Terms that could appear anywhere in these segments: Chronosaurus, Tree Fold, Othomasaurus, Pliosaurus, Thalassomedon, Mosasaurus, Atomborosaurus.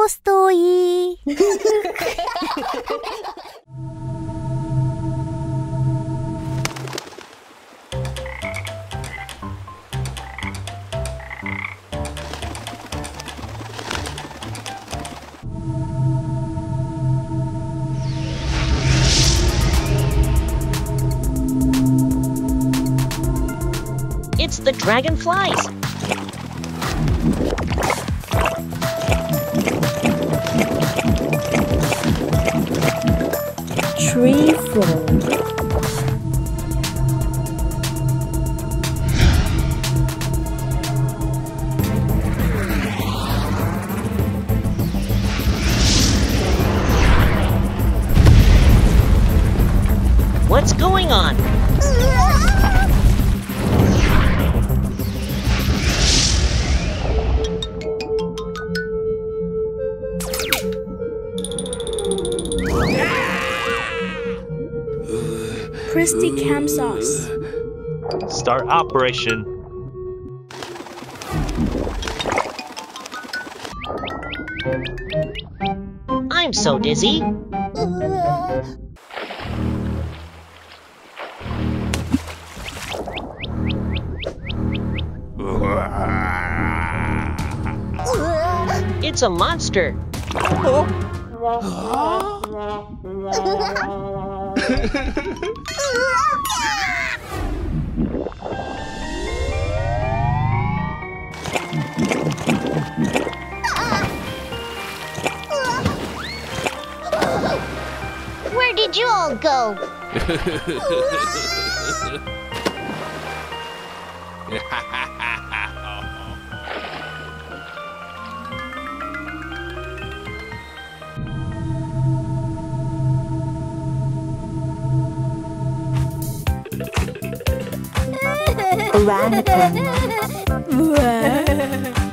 Tolstoy. It's the dragonflies. Tree Fold. What's going on? Christy Cam Sauce. Start operation. I'm so dizzy. It's a monster. Where did you all go?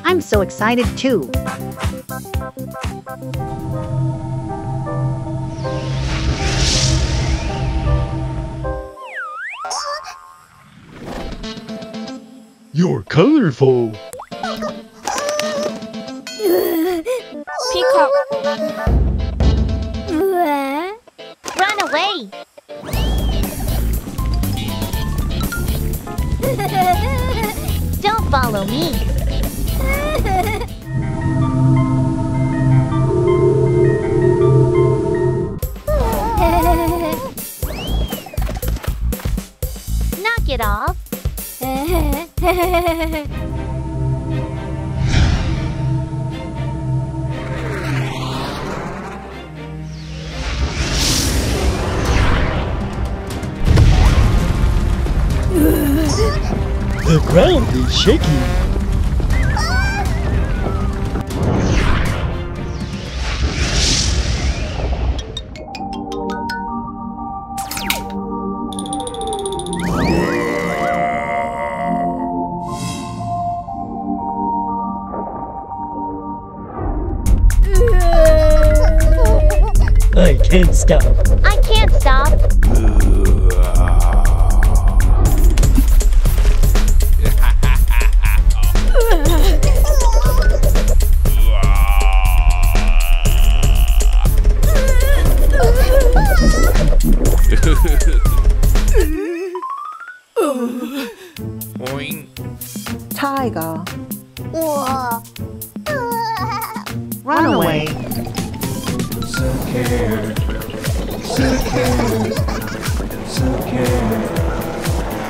I'm so excited too. You're colorful. Peacock. Run away. Don't follow me. Knock it off. The ground is shaking. I can't stop. I can't stop. Tiger. Run away. So scared. So scared. So scared.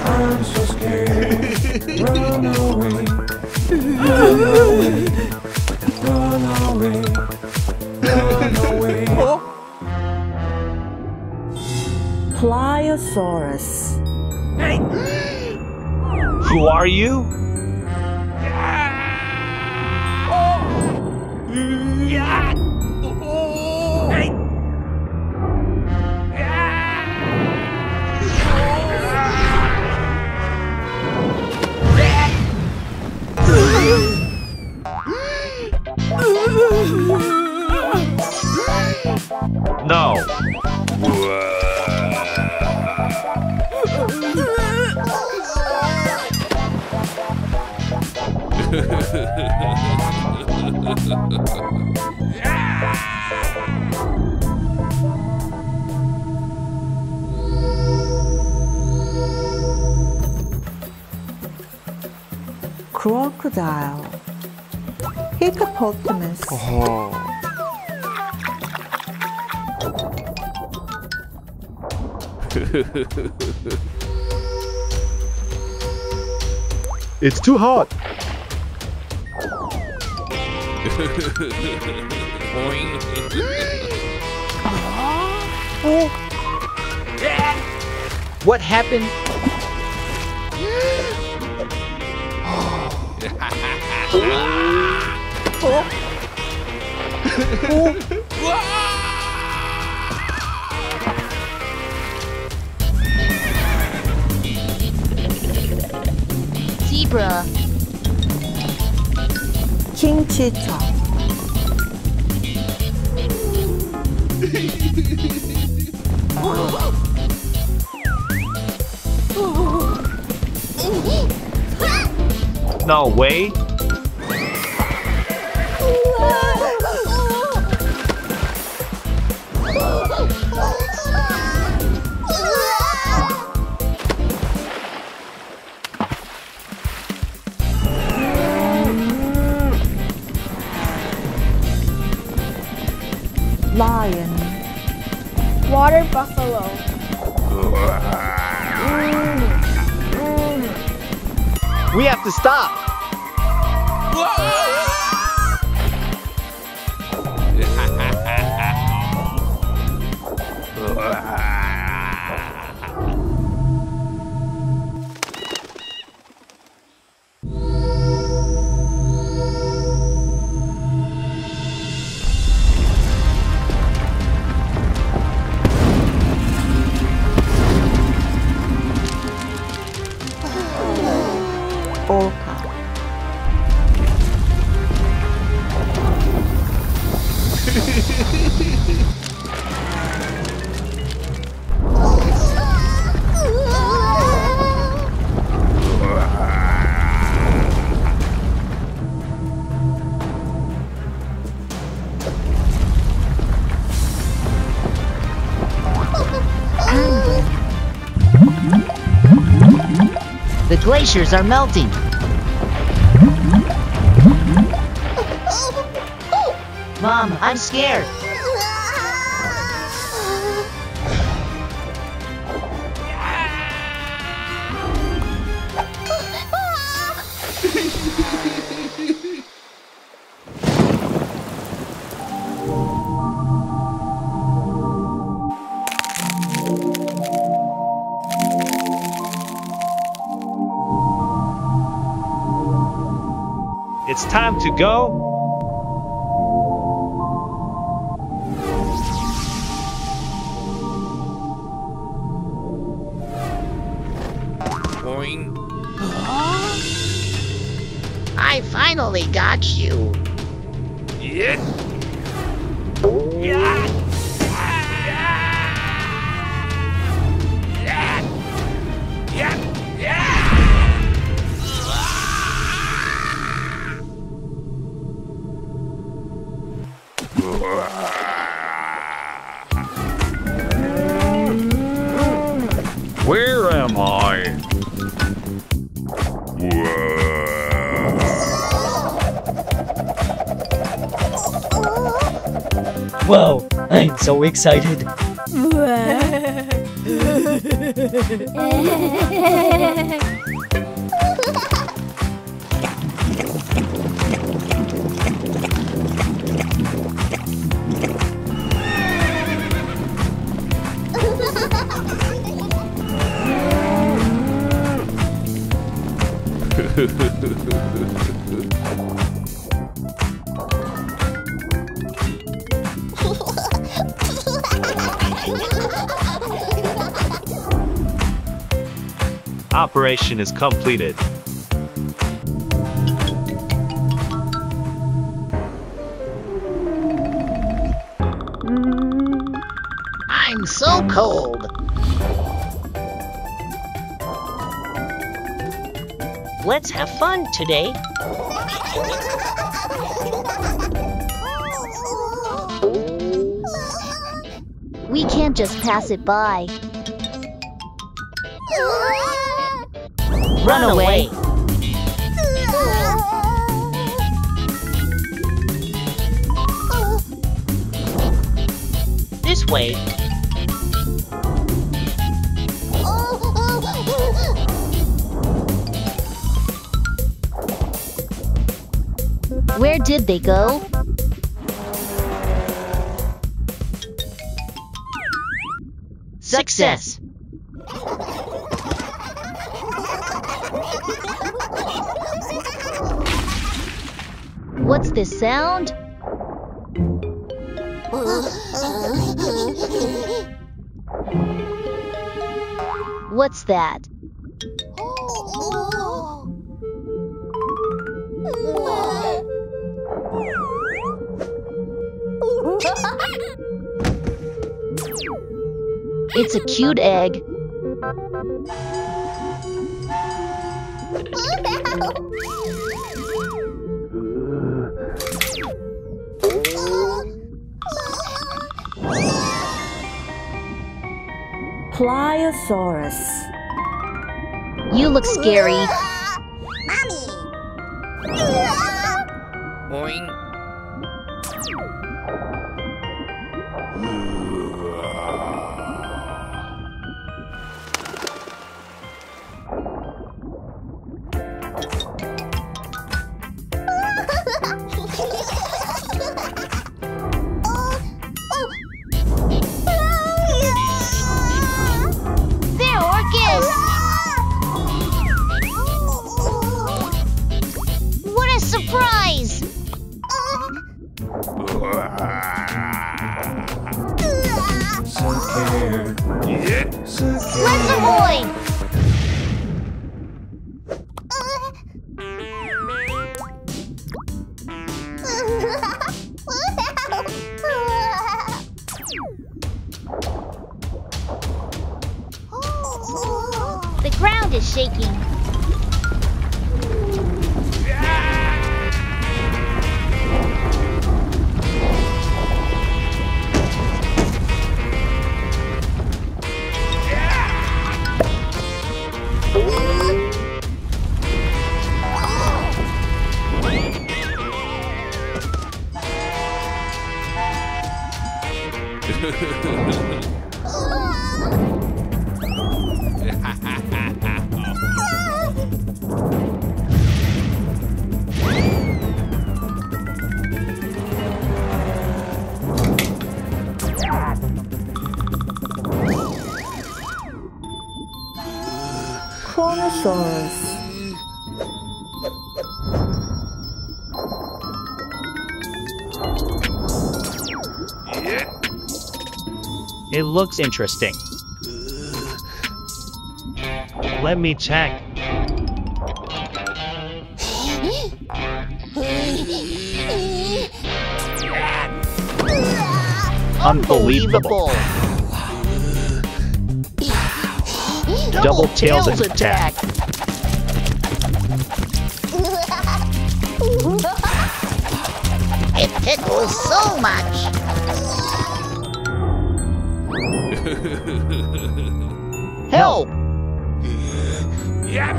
I'm so scared. Run away. Run away. Run away. Run away. Pliosaurus. Hey. Who are you? No. Crocodile. Hippopotamus. Oh. It's too hot. Oh. Yeah. What happened? Oh. Oh. Zebra. King cheetah. No way. Lion. Water buffalo. We have to stop. Glaciers are melting. Mom, I'm scared. It's time to go. Boing. I finally got you. Yeah. Yeah. Where am I? Whoa, I'm so excited. Operation is completed. I'm so cold. Let's have fun today. We can't just pass it by. Run away! This way! Where did they go? Success! What's this sound? What's that? It's a cute egg. Pliosaurus. You look scary. Mommy. Boing. It looks interesting. Let me check. Unbelievable. Double tails attack. It tickles so much. Help! Yep.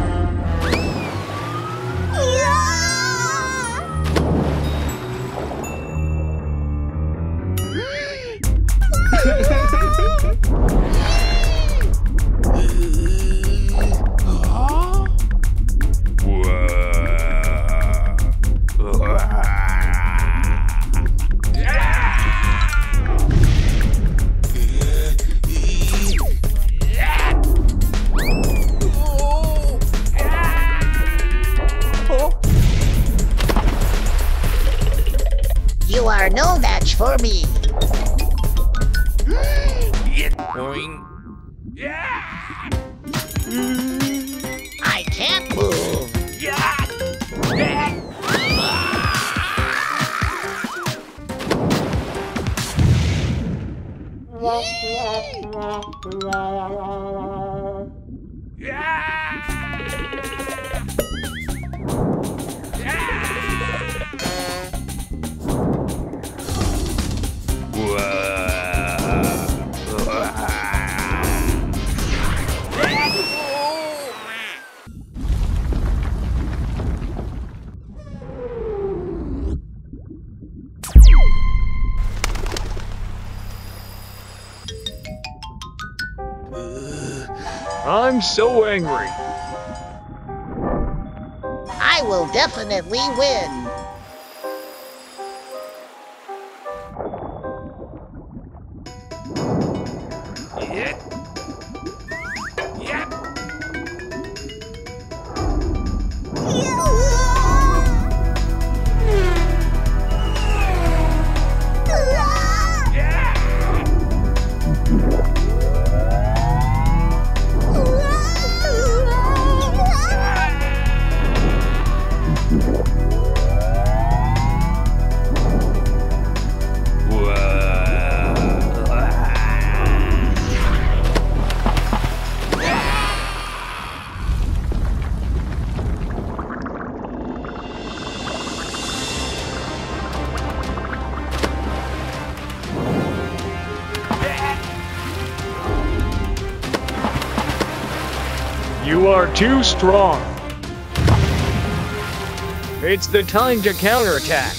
For me. I can't move. I'm so angry. I will definitely win. You are too strong. It's the time to counterattack.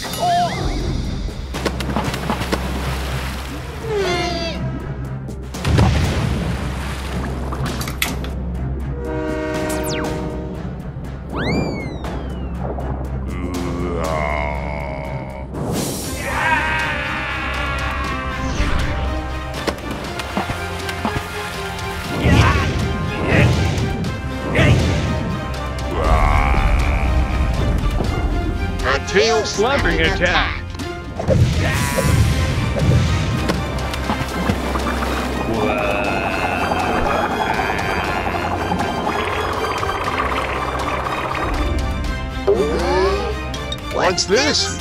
Slapping attack. What's this?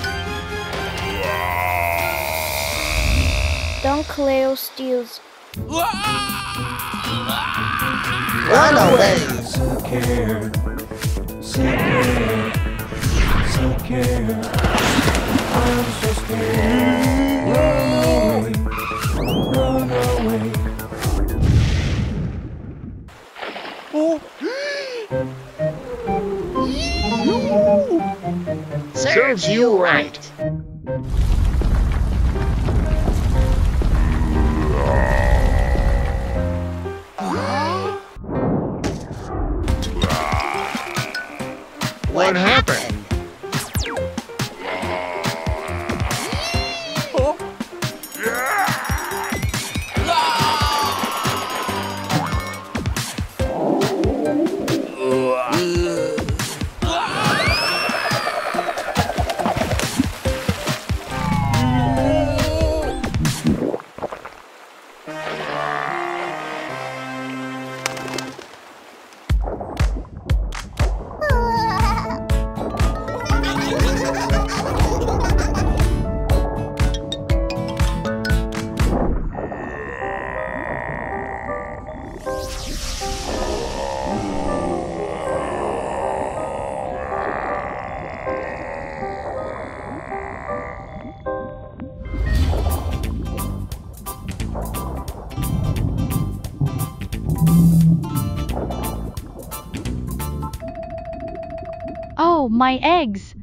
Don Cleo steals. Run away. So care. So care. So care. I'm so scared. Run away. Run away. Oh. Serves you right. What happened? Oh, my eggs!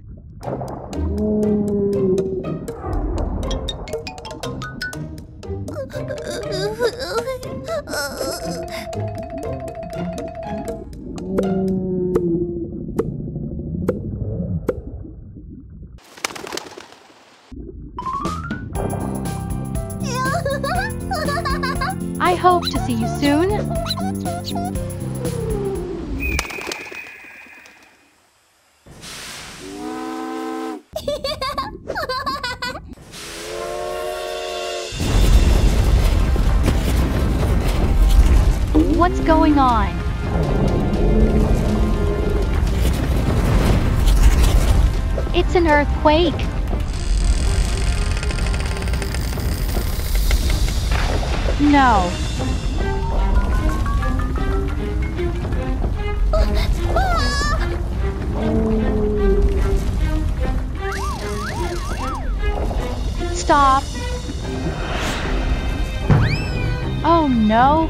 I hope to see you soon. What's going on? It's an earthquake. No. Stop. Oh no.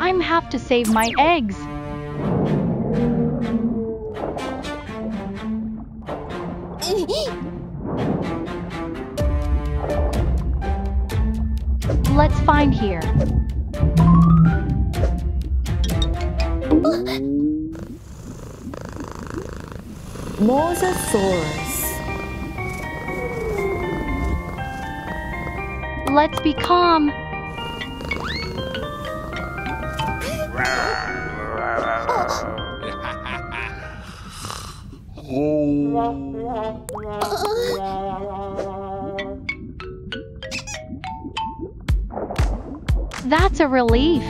I'm have to save my eggs. Let's find here. Mosasaurus. Let's be calm. That's a relief.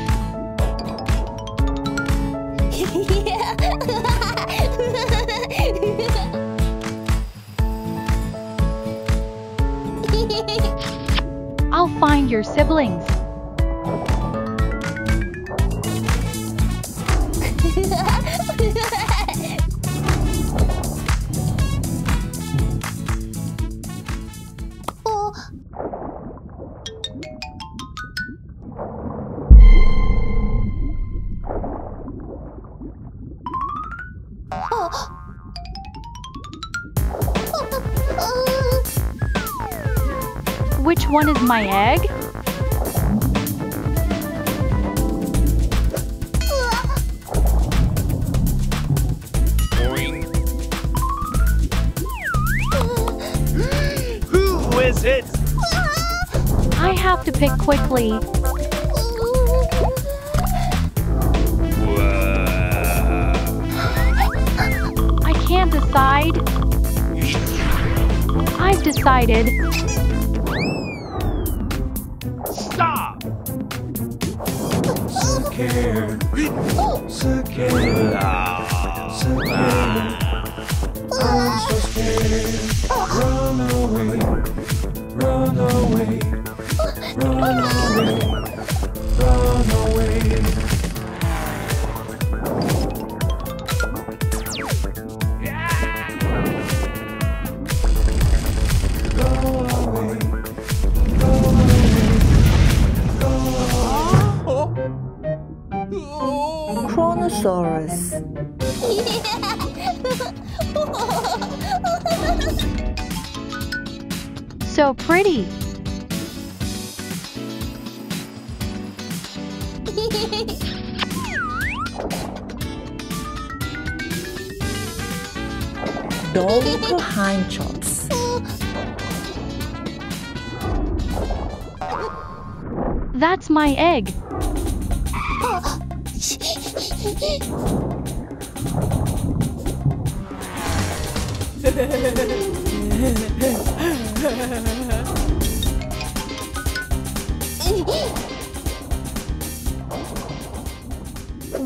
I'll find your siblings. Which one is my egg? Who is it? I have to pick quickly. I can't decide. I've decided. Stop! I'm so scared. Run away. Othomasaurus. So pretty. Double hind chops. That's my egg.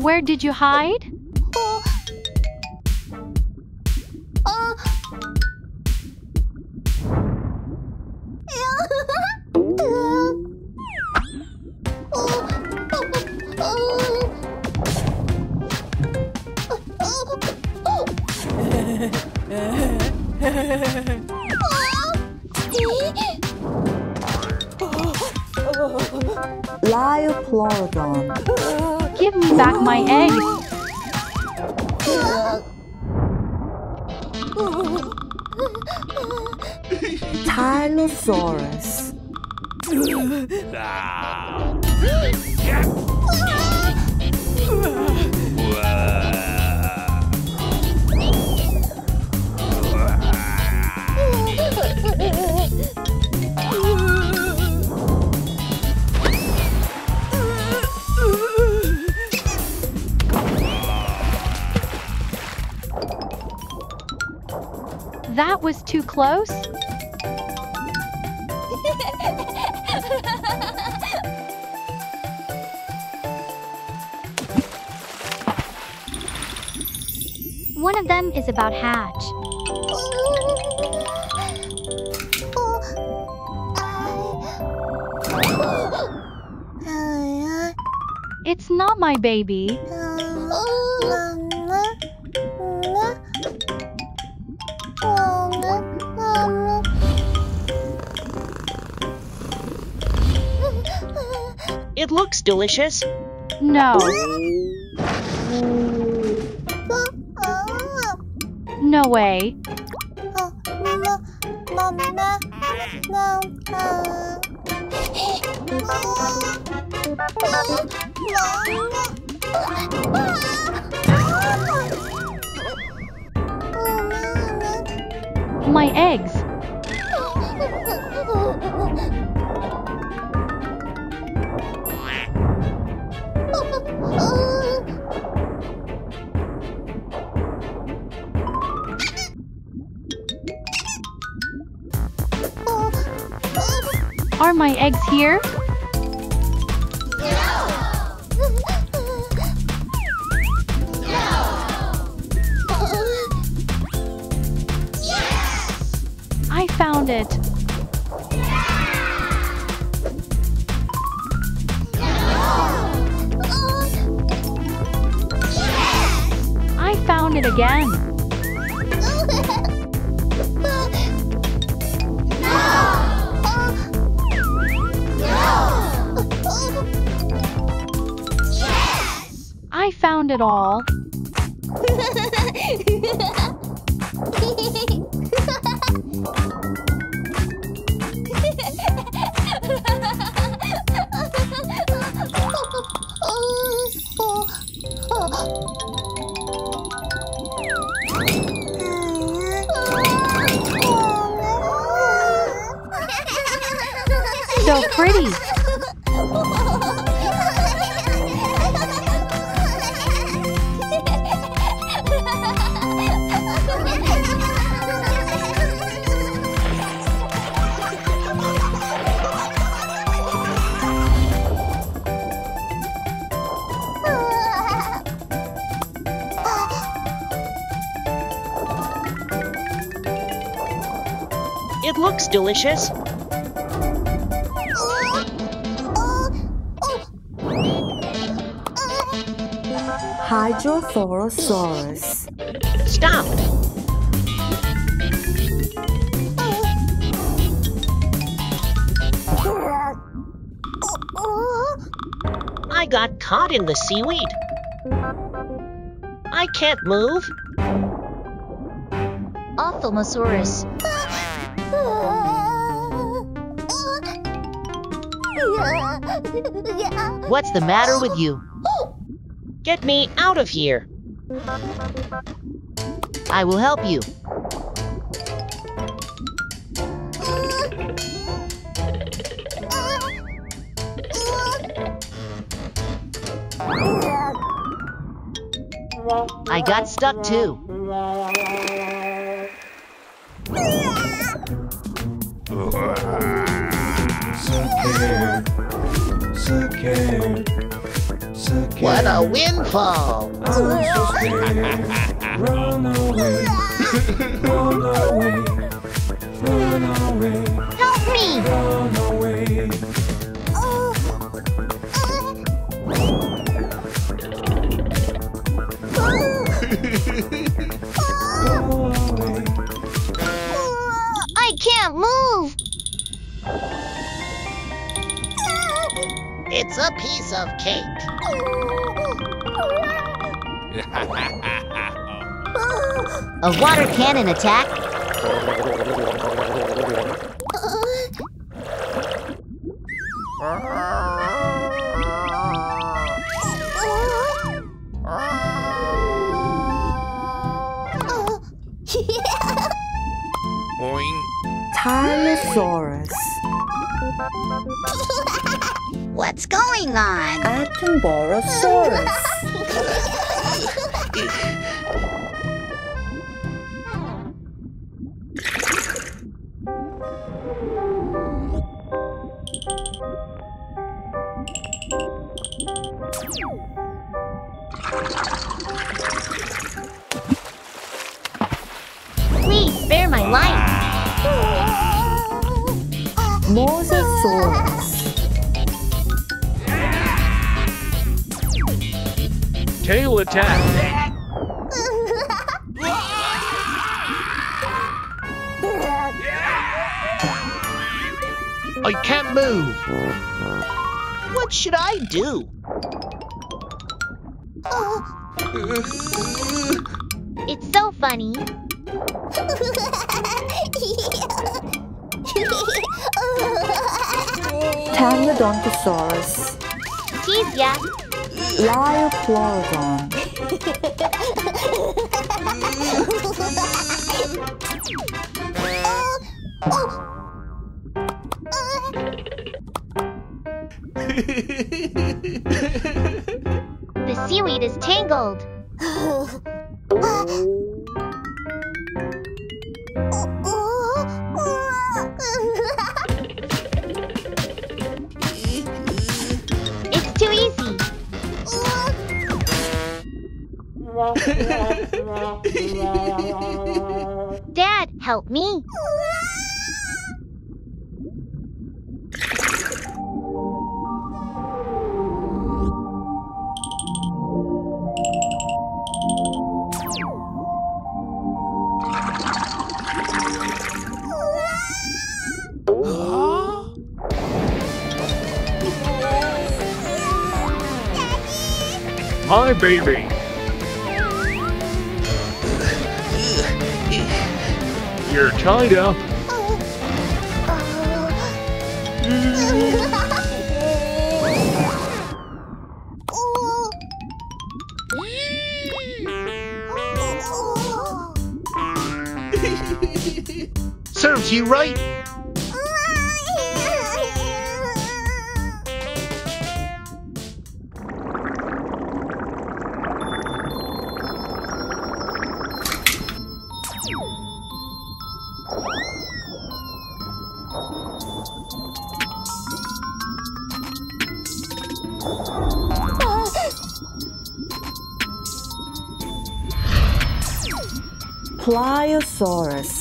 Where did you hide? Pliosaurus. Give me back my egg. Thalassomedon. That was too close. One of them is about hatch. It's not my baby. It looks delicious. No. No way. My eggs. Are my eggs here? It. Yeah! Yeah! I found it again. Yes! I found it all. So pretty. It looks delicious. Hydrothorosaurus. Stop! I got caught in the seaweed. I can't move. Othomasaurus. What's the matter with you? Get me out of here. I will help you. I got stuck too. Scared. Scared. What a windfall! I'm so scared. Run away. Run away. Run away. Help me! Run away. I can't move! It's a piece of cake. A water cannon attack? Thalassomedon. What's going on? Atomborosaurus. Please spare my life. Mosasaurus. Tail attack. I can't move. What should I do? It's so funny. Tangledontosaurus. Jeez, yeah. Lioplodon. The seaweed is tangled. Dad, help me. My baby. You're tied up. Serves you right. Pliosaurus.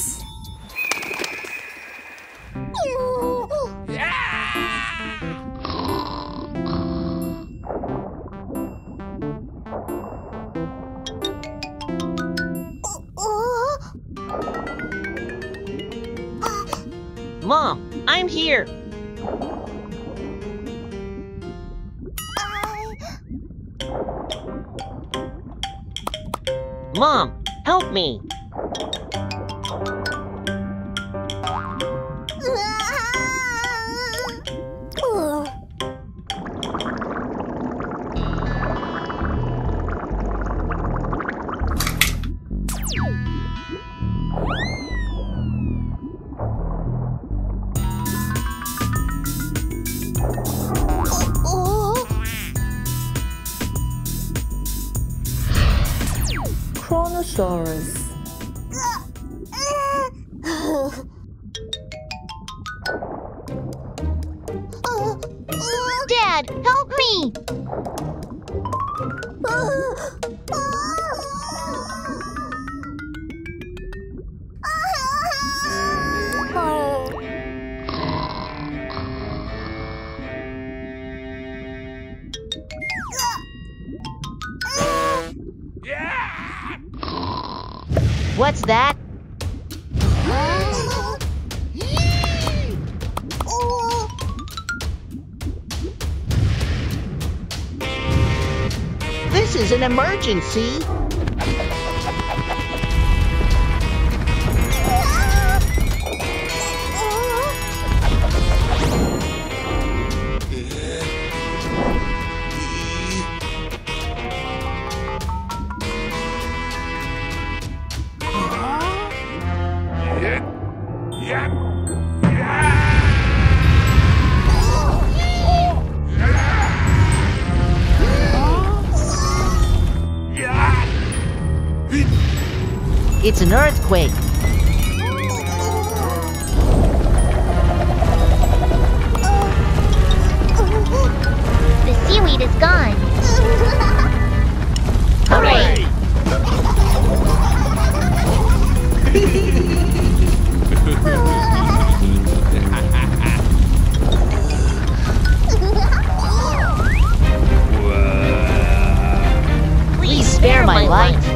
Mom, I'm here. Mom, help me. Chronosaurus. Dad, help me! What's that? This is an emergency. It's an earthquake. The seaweed is gone. Hooray! fear my life.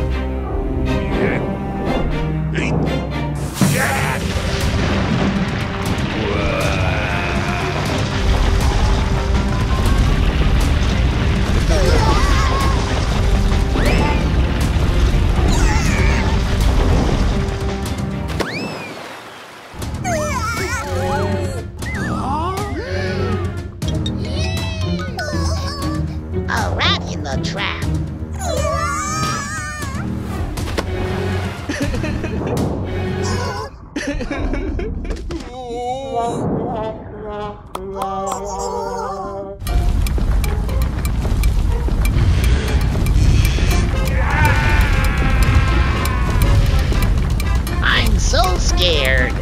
I'm so scared.